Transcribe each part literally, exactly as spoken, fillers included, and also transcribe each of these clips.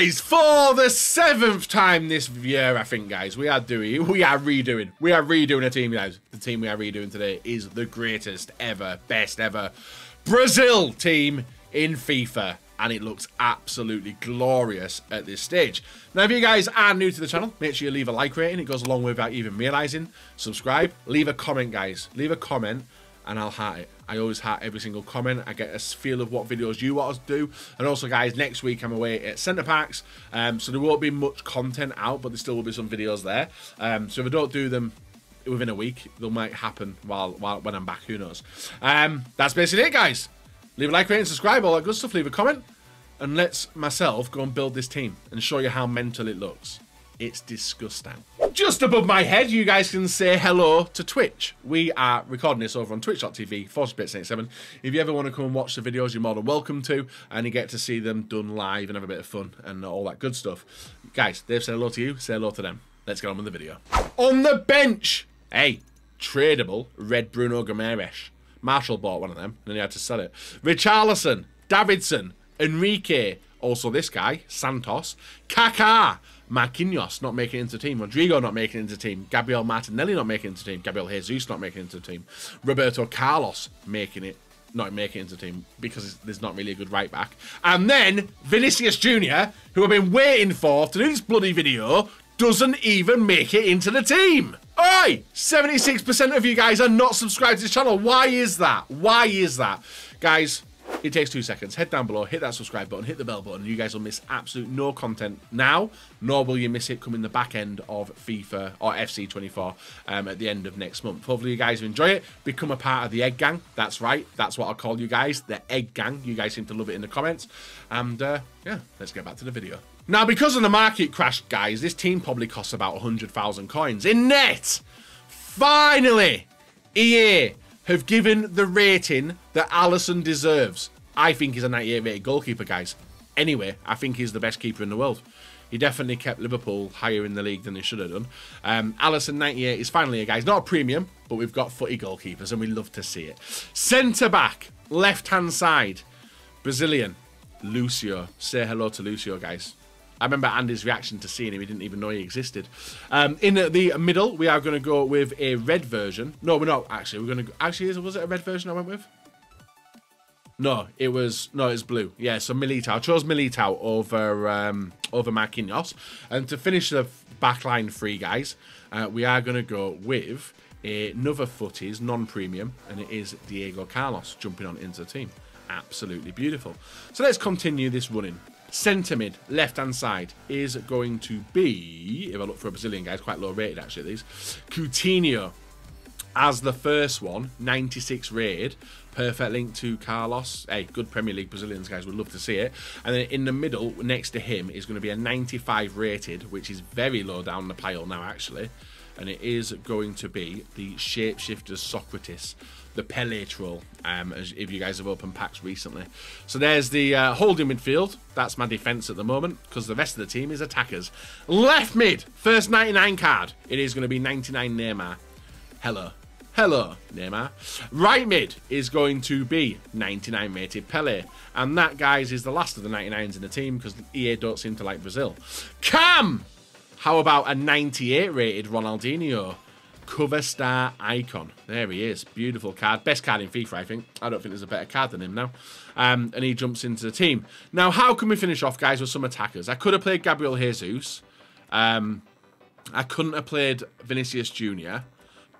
guys, for the seventh time this year, I think, guys, we are doing, we are redoing, we are redoing a team, guys. The team we are redoing today is the greatest ever, best ever Brazil team in FIFA. And it looks absolutely glorious at this stage. Now, if you guys are new to the channel, make sure you leave a like rating. It goes a long way without even realizing. Subscribe, leave a comment, guys. Leave a comment, and I'll heart it. I always heart every single comment. I get a feel of what videos you want us to do. And also, guys, next week I'm away at Centre Parcs, um, so there won't be much content out, but there still will be some videos there. Um, so if I don't do them within a week, they might happen while, while when I'm back. Who knows? Um, that's basically it, guys. Leave a like, rate, and subscribe. All that good stuff. Leave a comment. And let's myself go and build this team and show you how mental it looks. It's disgusting. Just above my head, you guys can say hello to Twitch. We are recording this over on twitch dot t v forty bit eighty-seven. If you ever want to come and watch the videos, you're more than welcome to, and you get to see them done live and have a bit of fun and all that good stuff. Guys, they've said hello to you. Say hello to them. Let's get on with the video. On the bench, hey, tradable red Bruno Guimaraes. Marshall bought one of them, and then he had to sell it. Richarlison, Davidson, Enrique, also this guy, Santos, Kaka, Marquinhos not making it into the team, Rodrigo not making it into the team, Gabriel Martinelli not making it into the team, Gabriel Jesus not making it into the team, Roberto Carlos making it, not making it into the team because there's not really a good right back. And then Vinicius Junior, who I've been waiting for to do this bloody video, doesn't even make it into the team. Oi! seventy-six percent of you guys are not subscribed to this channel. Why is that? Why is that? Guys, it takes two seconds. Head down below, hit that subscribe button, hit the bell button. You guys will miss absolute no content now, nor will you miss it coming the back end of FIFA or F C twenty-four um, at the end of next month. Hopefully you guys enjoy it. Become a part of the Egg Gang. That's right. That's what I call you guys, the Egg Gang. You guys seem to love it in the comments. And uh, yeah, let's get back to the video. Now, because of the market crash, guys, this team probably costs about one hundred thousand coins. In net, finally, E A have given the rating that Alisson deserves. I think he's a ninety-eight rated goalkeeper, guys. Anyway, I think he's the best keeper in the world. He definitely kept Liverpool higher in the league than he should have done. Um, Alisson ninety-eight is finally a guy. He's not a premium, but we've got footy goalkeepers, and we love to see it. Centre-back, left-hand side, Brazilian, Lucio. Say hello to Lucio, guys. I remember Andy's reaction to seeing him. He didn't even know he existed. Um, in the middle, we are going to go with a red version. No, we're not, actually. We're going to... Actually, was it a red version I went with? No, it was... No, it was blue. Yeah, so Militao. I chose Militao over, um, over Marquinhos. And to finish the backline three, guys, uh, we are going to go with another footies, non-premium, and it is Diego Carlos jumping on into the team. Absolutely beautiful. So let's continue this running. Centre mid, left hand side, is going to be, if I look for a Brazilian, guys, quite low rated actually, these. Coutinho as the first one, ninety-six rated. Perfect link to Carlos. Hey, good Premier League Brazilians, guys. We'd love to see it. And then in the middle, next to him, is going to be a ninety-five rated, which is very low down the pile now, actually. And it is going to be the Shapeshifter Socrates, the Pelé troll, um, as if you guys have opened packs recently. So there's the uh, holding midfield. That's my defence at the moment, because the rest of the team is attackers. Left mid, first ninety-nine card. It is going to be ninety-nine Neymar. Hello. Hello, Neymar. Right mid is going to be ninety-nine rated Pelé. And that, guys, is the last of the ninety-nines in the team, because E A don't seem to like Brazil. Cam! How about a ninety-eight rated Ronaldinho? Cover star icon. There he is. Beautiful card. Best card in FIFA, I think. I don't think there's a better card than him now. Um, and he jumps into the team. Now, how can we finish off, guys, with some attackers? I could have played Gabriel Jesus. Um, I couldn't have played Vinicius Junior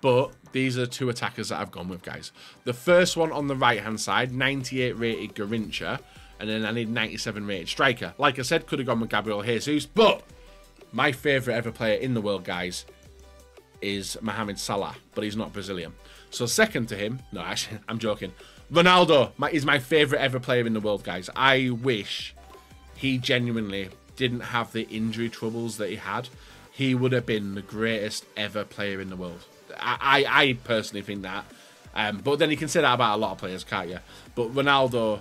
But these are two attackers that I've gone with, guys. The first one on the right-hand side, ninety-eight rated Garincha. And then I need ninety-seven rated striker. Like I said, could have gone with Gabriel Jesus. But... my favourite ever player in the world, guys, is Mohamed Salah, but he's not Brazilian. So second to him, no, actually, I'm joking. Ronaldo my, is my favourite ever player in the world, guys. I wish he genuinely didn't have the injury troubles that he had. He would have been the greatest ever player in the world. I, I, I personally think that. Um, but then you can say that about a lot of players, can't you? But Ronaldo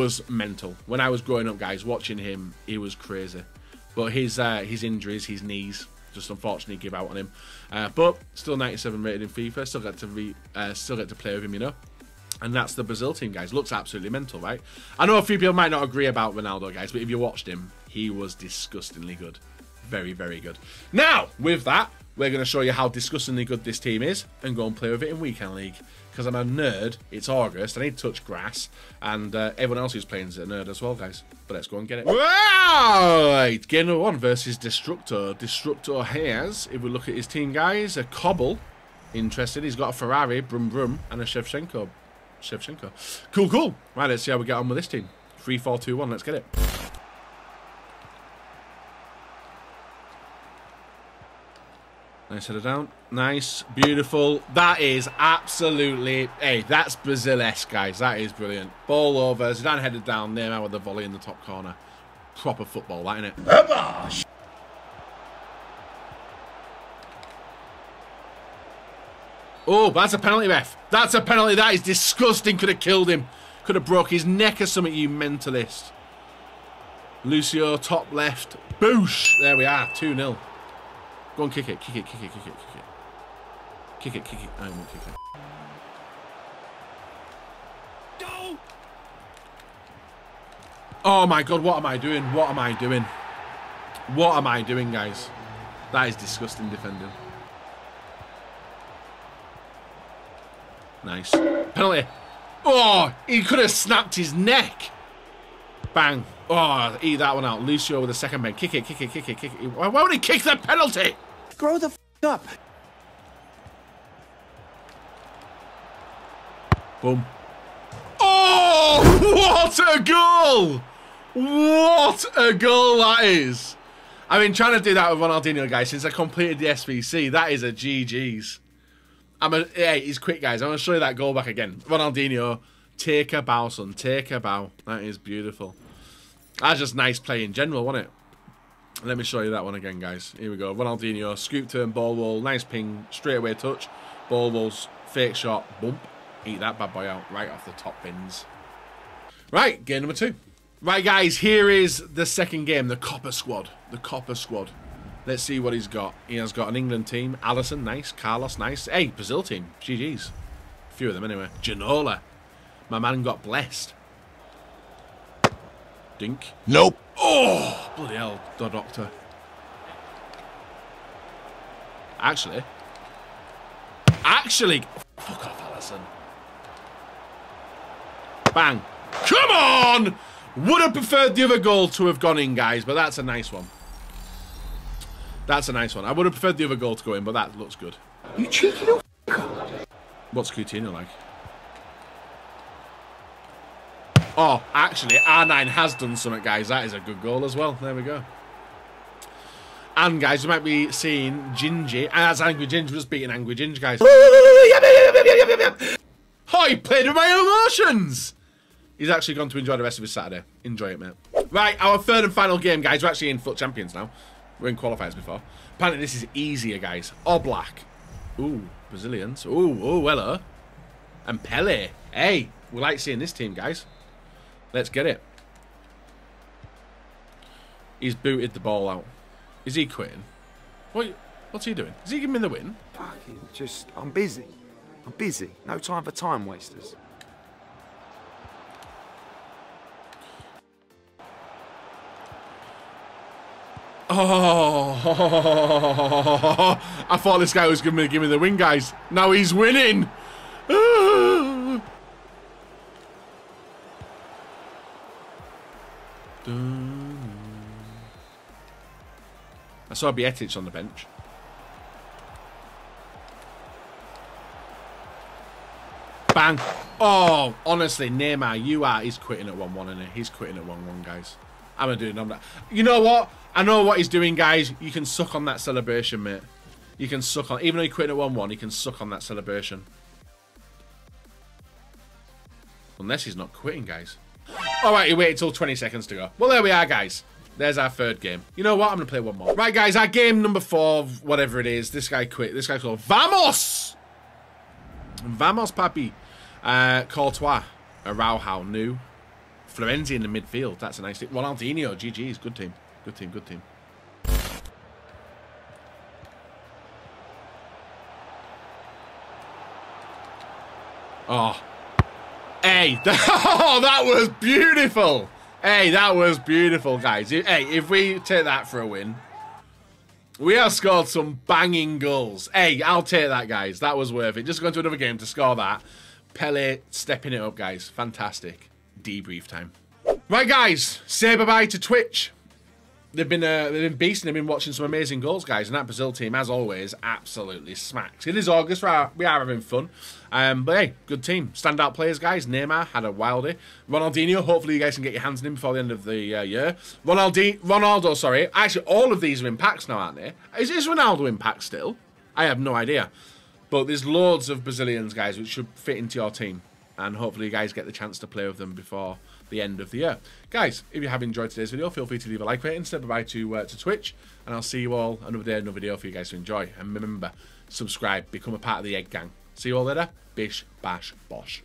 was mental. When I was growing up, guys, watching him, he was crazy. But his uh, his injuries, his knees, just unfortunately give out on him. Uh, but still ninety-seven rated in FIFA. Still get to re uh, still get to play with him, you know. And that's the Brazil team, guys. Looks absolutely mental, right? I know a few people might not agree about Ronaldo, guys, but if you watched him, he was disgustingly good. Very, very good. Now, with that, we're going to show you how disgustingly good this team is and go and play with it in Weekend League. Because I'm a nerd. It's August. I need to touch grass. And uh, everyone else who's playing is a nerd as well, guys. But let's go and get it. Right! Game number one versus Destructor. Destructor has, if we look at his team, guys, a Cobble. Interested. He's got a Ferrari, Brum Brum, and a Shevchenko. Shevchenko. Cool, cool. Right, let's see how we get on with this team. three four two one. Let's get it. Nice header down. Nice. Beautiful. That is absolutely... Hey, that's Brazil-esque, guys. That is brilliant. Ball over. Zidane headed down. Neymar with the volley in the top corner. Proper football, that, innit? Abba! Oh, that's a penalty, ref. That's a penalty. That is disgusting. Could have killed him. Could have broke his neck or something, you mentalist. Lucio, top left. Boosh. There we are. two nil. Go on, kick it. Kick it, kick it, kick it, kick it. Kick it, kick it. I won't kick it. Go! Oh, my God. What am I doing? What am I doing? What am I doing, guys? That is disgusting defending. Nice. Penalty. Oh, he could have snapped his neck. Bang. Oh, eat that one out. Lucio with a second man. Kick it, kick it, kick it, kick it. Why won't he kick the penalty? Grow the f up. Boom. Oh, what a goal. What a goal that is. I've been trying to do that with Ronaldinho, guys, since I completed the S V C. That is a G G's. I'm a, yeah, he's quick, guys. I'm going to show you that goal back again. Ronaldinho, take a bow, son. Take a bow. That is beautiful. That's just nice play in general, wasn't it? Let me show you that one again, guys. Here we go. Ronaldinho, scoop turn, ball roll. Nice ping, straight away touch. Ball rolls, fake shot, bump. Eat that bad boy out right off the top bins. Right, game number two. Right, guys, here is the second game, the Copper Squad. The Copper Squad. Let's see what he's got. He has got an England team. Alisson, nice. Carlos, nice. Hey, Brazil team. G G's. A few of them anyway. Ginola. My man got blessed. Dink. Nope. Oh, bloody hell, the doctor. Actually. Actually. Fuck off, Alisson. Bang. Come on! Would have preferred the other goal to have gone in, guys, but that's a nice one. That's a nice one. I would have preferred the other goal to go in, but that looks good. You cheeky little f***er. What's Coutinho like? Oh, actually, R nine has done something, guys. That is a good goal as well. There we go. And, guys, you might be seeing Gingy. And that's Angry Gingy. We're just beating Angry Gingy, guys. Oh, he played with my emotions. He's actually gone to enjoy the rest of his Saturday. Enjoy it, mate. Right, our third and final game, guys. We're actually in Foot Champions now. We're in qualifiers before. Apparently this is easier, guys. All black. Ooh, Brazilians. Ooh, oh, hello. And Pelé. Hey, we like seeing this team, guys. Let's get it. He's booted the ball out. Is he quitting? What? What's he doing? Is he giving me the win? Fucking just, I'm busy. I'm busy. No time for time wasters. Oh, I thought this guy was going to give me the win, guys. Now he's winning. I saw Bietic on the bench. Bang. Oh, honestly, Neymar, you are. He's quitting at one one, isn't he? He's quitting at one one, guys. I'm going to do it. You know what? I know what he's doing, guys. You can suck on that celebration, mate. You can suck on... Even though he quit at one one, he can suck on that celebration. Unless he's not quitting, guys. All right, he waited till twenty seconds to go. Well, there we are, guys. There's our third game. You know what? I'm going to play one more. Right, guys, our game number four, whatever it is. This guy quit. This guy's called Vamos! Vamos, papi. Uh, Courtois. Araujo, new. Florenzi in the midfield. That's a nice thing. Ronaldinho, G G's. Good team. Good team, good team. Oh. Hey, oh, that was beautiful. Hey, that was beautiful, guys. Hey, if we take that for a win. We have scored some banging goals. Hey, I'll take that, guys. That was worth it. Just going to another game to score that. Pelé stepping it up, guys. Fantastic. Debrief time. Right, guys. Say bye-bye to Twitch. They've been uh, they've been beasting. They've been watching some amazing goals, guys. And that Brazil team, as always, absolutely smacks. It is August. Right? We are having fun. Um, but, hey, good team. Standout players, guys. Neymar had a wildie. Ronaldinho, hopefully you guys can get your hands on him before the end of the uh, year. Ronaldi Ronaldo, sorry. Actually, all of these are in packs now, aren't they? Is, is Ronaldo in packs still? I have no idea. But there's loads of Brazilians, guys, which should fit into your team. And hopefully you guys get the chance to play with them before the end of the year. Guys, if you have enjoyed today's video, feel free to leave a like rating, say bye-bye to, uh, to Twitch, and I'll see you all another day, another video for you guys to enjoy. And remember, subscribe, become a part of the Egg Gang. See you all later. Bish, bash, bosh.